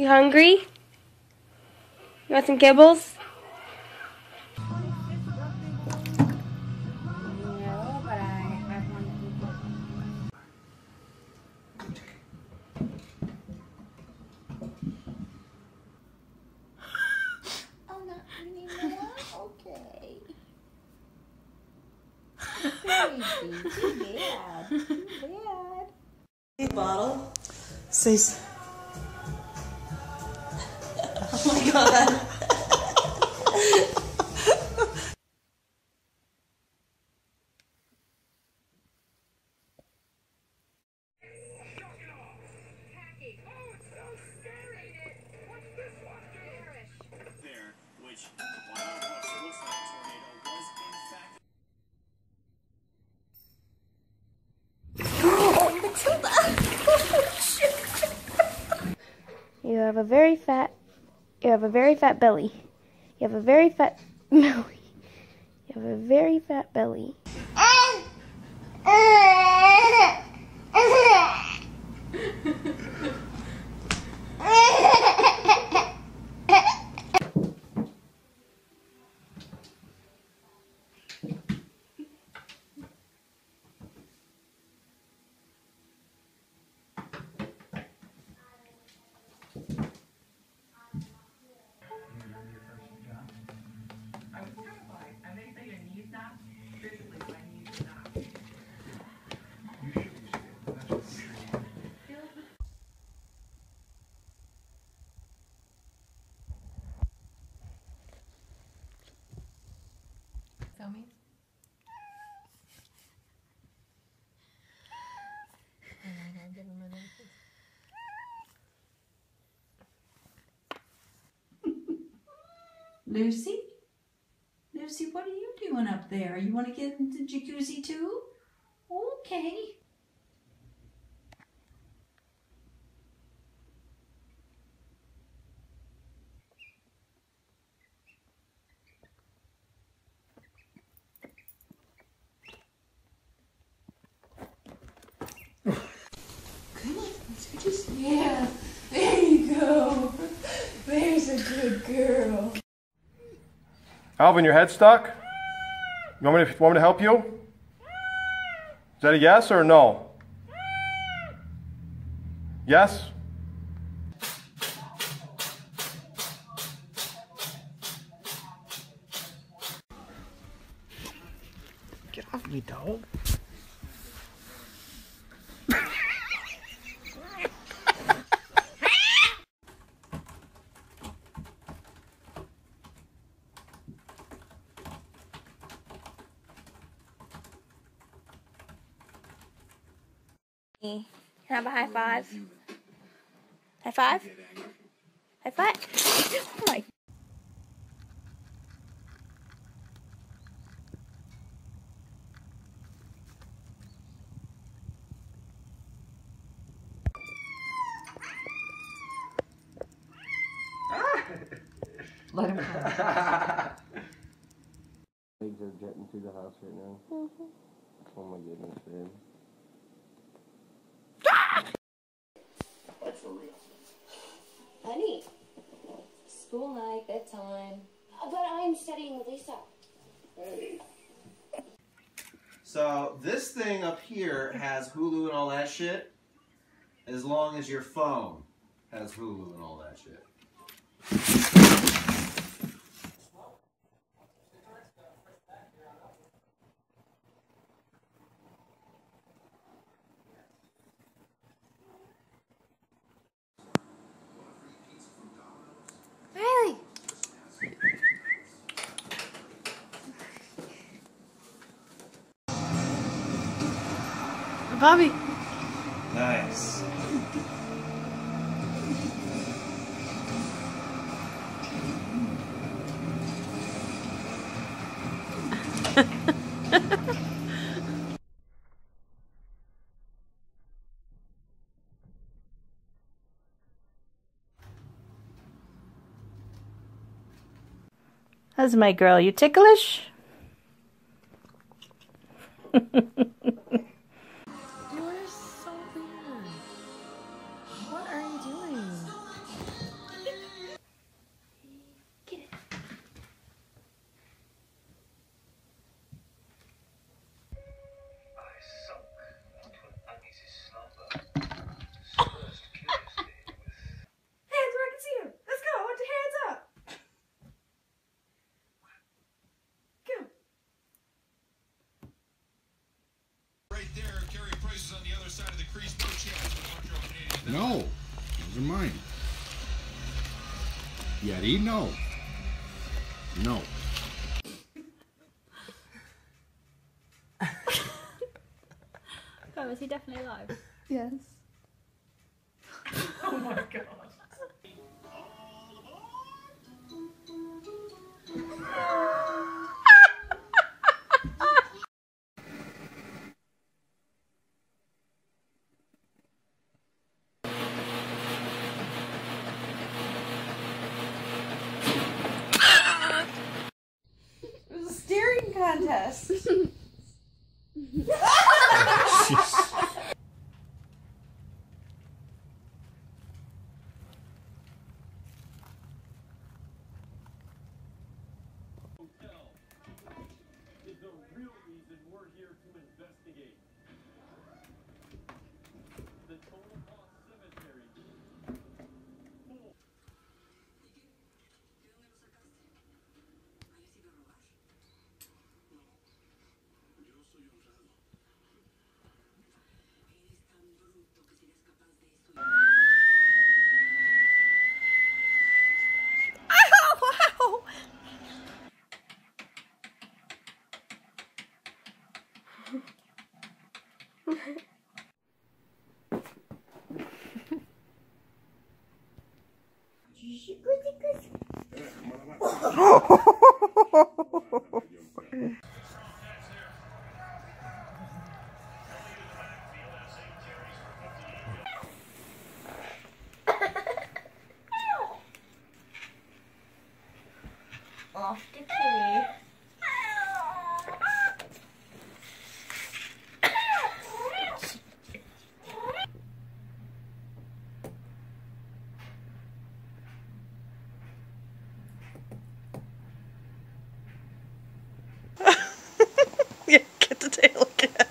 You hungry? You want some kibbles? No, but I want kibbles. I'm not eating that? Okay. Very bad. Bad. Hey, bottle. Says. Oh my god. Oh, Matilda. You have a very fat belly. You have a very fat belly. You have a very fat belly. Lucy? Lucy, what are you doing up there? You want to get in the jacuzzi too? Okay. Come on, let's go just... Yeah, there you go. There's a good girl. Alvin, your head's stuck? You want me to help you? Is that a yes or a no? Yes? Get off me, dog. Can I have a high five? High five? High five? Oh my. Let him come. Legs are jetting through the house right now. Mm-hmm. Oh my goodness, babe. Honey, school night, bedtime. But I'm studying with Lisa. Hey. So this thing up here has Hulu and all that shit, as long as your phone has Hulu and all that shit. Bobby. Nice. How's my girl? You ticklish? What are you doing? No, those are mine. Yeti, no. No. God, was he definitely alive? Yes. Oh my God. Contest. Hotel is the real reason we're here to investigate. The total cost cemetery. Off the tree. Yeah, get the tail again.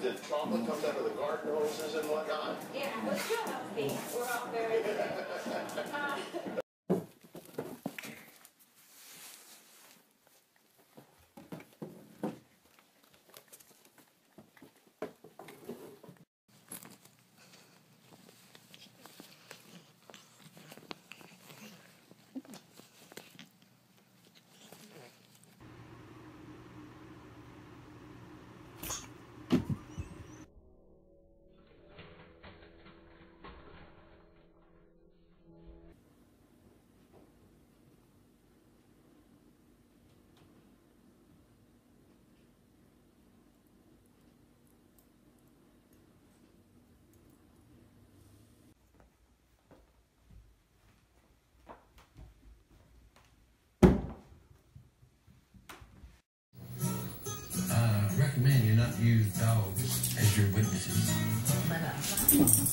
The chocolate comes out of the garden hoses and whatnot. Yeah, we're still healthy. We're all very good. Man, you're not use dogs as your witnesses.